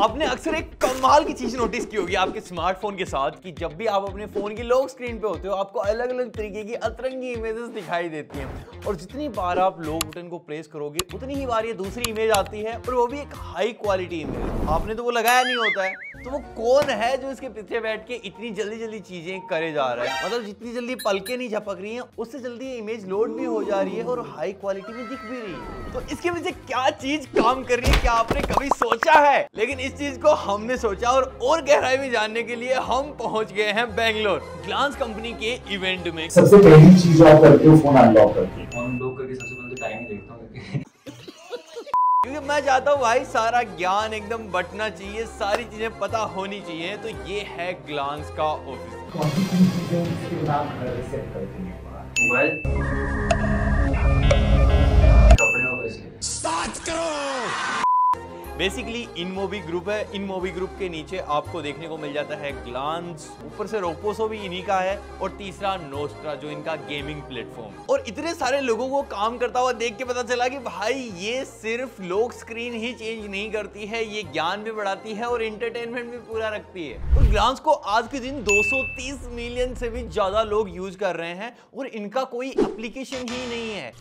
आपने अक्सर एक कमाल की चीज नोटिस की होगी आपके स्मार्टफोन के साथ कि जब भी आप अपने फोन की लॉक स्क्रीन पे होते हो आपको अलग अलग तरीके की अतरंगी इमेजेस दिखाई देती हैं और जितनी बार आप लॉक बटन को प्रेस करोगे उतनी ही बार ये दूसरी इमेज आती है और वो भी एक हाई क्वालिटी इमेज। आपने तो वो लगाया नहीं होता है, तो वो कौन है जो इसके पीछे बैठ के इतनी जल्दी जल्दी चीजें करे जा रहा है? मतलब जितनी जल्दी पलके नहीं झपक रही है उससे जल्दी इमेज लोड भी हो जा रही है और हाई क्वालिटी में दिख भी रही है। तो इसके पीछे क्या चीज काम कर रही है, क्या आपने कभी सोचा है? लेकिन इस चीज को हमने सोचा और गहराई में जानने के लिए हम पहुंच गए हैं बेंगलोर ग्लांस कंपनी के इवेंट में। सबसे पहली चीज आप करते हो फोन अनलॉक करके, सबसे पहले तो टाइम ही देखता हूं क्योंकि मैं चाहता हूं भाई सारा ज्ञान एकदम बटना चाहिए, सारी चीजें पता होनी चाहिए। तो ये है ग्लांस का ऑफिस। बेसिकली इनमोबी ग्रुप है, इनमोबी ग्रुप के नीचे आपको देखने को मिल जाता है ग्लांस, ऊपर से रोपोसो भी इन्हीं का है और तीसरा नोस्ट्रा जो इनका गेमिंग प्लेटफॉर्म। और इतने सारे लोगों को काम करता हुआ देख के पता चला कि भाई ये सिर्फ लॉक स्क्रीन ही चेंज नहीं करती है, ये ज्ञान भी बढ़ाती है और एंटरटेनमेंट भी पूरा रखती है। और ग्लांस को आज के दिन 230 मिलियन से भी ज्यादा लोग यूज कर रहे हैं और इनका कोई एप्लीकेशन ही नहीं है।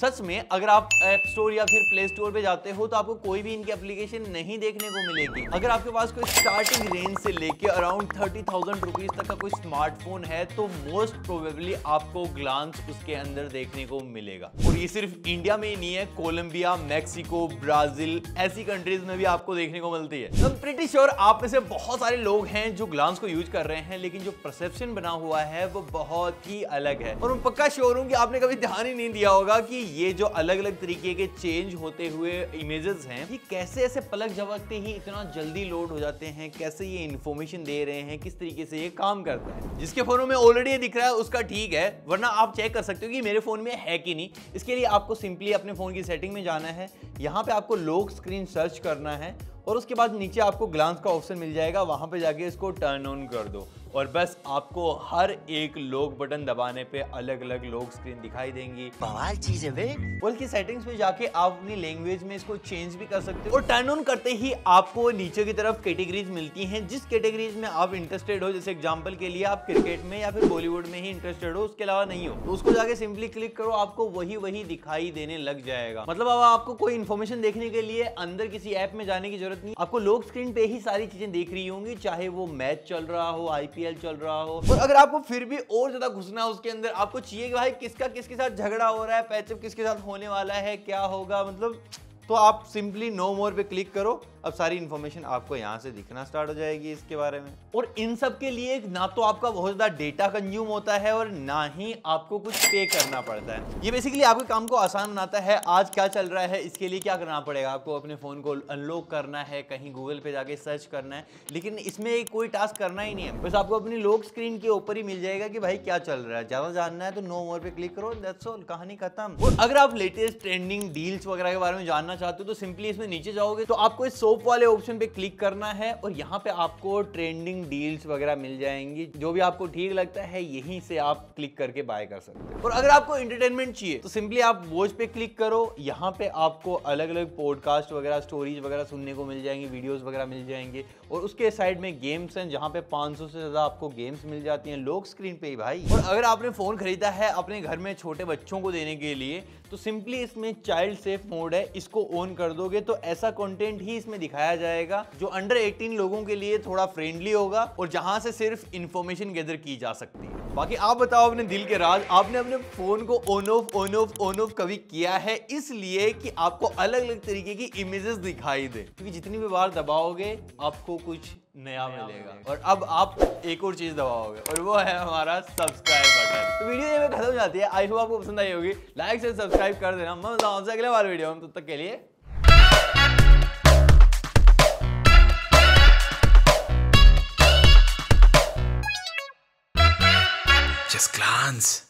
सच में अगर आप ऐप स्टोर या फिर प्ले स्टोर पे जाते हो तो आपको कोई भी इनकी एप्लीकेशन नहीं देखने को मिलेगी। अगर आपके पास कोई स्टार्टिंग रेंज से लेके अराउंड 30,000 रुपीज तक का कोई स्मार्टफोन है तो मोस्ट प्रोबेबली आपको ग्लांस उसके अंदर देखने को मिलेगा। और ये सिर्फ इंडिया में ही नहीं है, कोलंबिया, मैक्सिको, ब्राजील ऐसी कंट्रीज में भी आपको देखने को मिलती है। आई एम प्रीटी श्योर आप में से बहुत सारे लोग हैं जो ग्लांस को यूज कर रहे हैं, लेकिन जो परसेप्शन बना हुआ है वो बहुत ही अलग है। और मैं पक्का श्योर हूँ कि आपने कभी ध्यान ही नहीं दिया होगा कि ये जो अलग अलग तरीके के चेंज होते हुए इमेजेस हैं ये कैसे ऐसे पलक झपकते ही इतना जल्दी लोड हो जाते हैं, कैसे ये इन्फॉर्मेशन दे रहे हैं, किस तरीके से ये काम करता है। जिसके फोनों में ऑलरेडी ये दिख रहा है उसका ठीक है, वरना आप चेक कर सकते हो कि मेरे फोन में है कि नहीं। इसके लिए आपको सिंपली अपने फोन की सेटिंग में जाना है, यहाँ पे आपको लॉक स्क्रीन सर्च करना है और उसके बाद नीचे आपको ग्लांस का ऑप्शन मिल जाएगा, वहां पे जाके इसको टर्न ऑन कर दो और बस आपको हर एक लॉक बटन दबाने पे अलग अलग लॉक स्क्रीन दिखाई देंगी। कमाल चीज है बे। और इसकी सेटिंग्स में जाके आप अपनी लैंग्वेज में इसको चेंज भी कर सकते हो और टर्न ऑन करते ही आपको नीचे की तरफ कैटेगरीज मिलती हैं, जिस कैटेगरीज में आप इंटरेस्टेड हो। जैसे एग्जाम्पल के लिए आप क्रिकेट में या फिर बॉलीवुड में ही इंटरेस्टेड हो, उसके अलावा नहीं हो तो उसको जाके सिंपली क्लिक करो, आपको वही दिखाई देने लग जाएगा। मतलब अब आपको कोई इन्फॉर्मेशन देखने के लिए अंदर किसी ऐप में जाने की जरूरत नहीं, आपको लॉक स्क्रीन पे ही सारी चीजें देख रही होंगी, चाहे वो मैच चल रहा हो, IPL चल रहा हो। और अगर आपको फिर भी और ज्यादा घुसना है उसके अंदर, आपको चाहिए कि भाई किसका किसके साथ झगड़ा हो रहा है, पैचअप किसके साथ होने वाला है, क्या होगा, मतलब तो आप सिंपली नो मोर पे क्लिक करो। अब सारी इन्फॉर्मेशन आपको यहाँ से दिखना स्टार्ट हो जाएगी इसके बारे में। और इन सब के लिए ना तो आपका बहुत ज़्यादा डेटा कंज्यूम होता है और ना ही आपको कुछ पे करना पड़ता है। ये बेसिकली आपके काम को आसान बनाता है। आज क्या चल रहा है इसके लिए क्या करना पड़ेगा, आपको अपने फ़ोन को अनलॉक करना है, कहीं गूगल पे जाके सर्च करना है, लेकिन इसमें कोई टास्क करना ही नहीं है, बस आपको अपनी लॉक स्क्रीन के ऊपर ही मिल जाएगा कि भाई क्या चल रहा है। ज़्यादा जानना है तो नो मोर पे क्लिक करो, दैट्स ऑल, कहानी खत्म। और अगर आप लेटेस्ट ट्रेंडिंग डील्स वगैरह के बारे में जानना चाहते हो तो सिंपली इसमें नीचे जाओगे तो आपको इस शॉप वाले ऑप्शन पे क्लिक करना है और यहाँ पे आपको ट्रेंडिंग डील्स वगैरह मिल जाएंगी, जो भी आपको ठीक लगता है यहीं से आप क्लिक करके बाय कर सकते हो। और अगर आपको एंटरटेनमेंट चाहिए तो सिंपली आप वॉच पे क्लिक करो, यहाँ पे आपको अलग अलग पॉडकास्ट वगैरह, स्टोरीज वगैरह सुनने को मिल जाएंगी, वीडियोज वगैरह मिल जाएंगे। और उसके साइड में गेम्स हैं जहाँ पे 500 से ज्यादा आपको गेम्स मिल जाती हैं लॉक स्क्रीन पे ही भाई। और अगर आपने फोन खरीदा है अपने घर में छोटे बच्चों को देने के लिए तो सिंपली इसमें चाइल्ड सेफ मोड है, इसको ऑन कर दोगे तो ऐसा कंटेंट ही इसमें दिखाया जाएगा जो अंडर 18 लोगों के लिए थोड़ा फ्रेंडली होगा और जहां से सिर्फ इंफॉर्मेशन गैदर की जा सकती है। बाकी आप बताओ अपने दिल के राज, आपने अपने फोन को ऑन ऑफ कभी किया है इसलिए कि आपको अलग अलग तरीके की इमेजेस दिखाई दे, क्योंकि जितनी भी बार दबाओगे आपको कुछ नया मिलेगा। और अब आप एक और चीज दबाओगे और वो है हमारा सब्सक्राइब बटन। तो वीडियो में खत्म हो जाती है, आई होप आपको पसंद आई होगी। लाइक से सब्सक्राइब कर देना, मैं मिलता हूं आपसे अगले बार वीडियो में, तब तक के लिए। Just glance.